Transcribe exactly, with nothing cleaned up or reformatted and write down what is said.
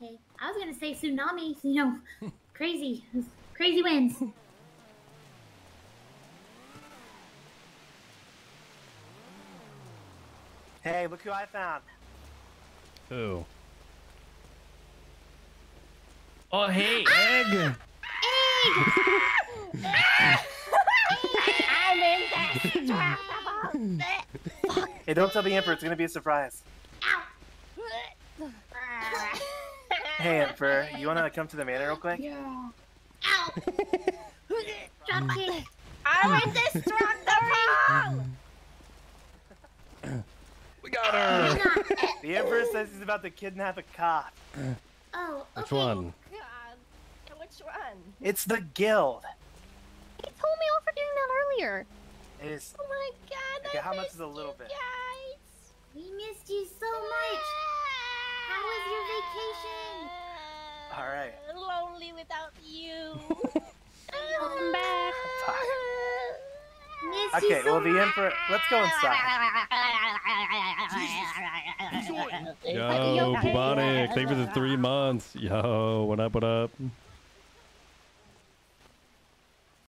Okay, I was gonna say tsunami, you know, crazy, crazy winds. Hey, look who I found. Who? Oh, hey, ah! Egg! Egg! I'm in that trap. Hey, don't tell the Emperor, it's gonna be a surprise. Ow! Hey, Emperor, you wanna come to the manor real quick? Yeah. Ow! Dropkick! I would destruct the pole! We got her! The Emperor says he's about to kidnap a cop. Oh, okay. Which one? God. Which one? It's the guild. You told me all for doing that earlier. It is. Oh my God! Okay, I how much is a little bit? Guys, we missed you so much. How was your vacation? Uh, all right. Lonely without you. Welcome back. Missed okay, you so well the Emperor. Let's go inside. Yo, Bubonic, thank you for the three months. Yo, what up? What up?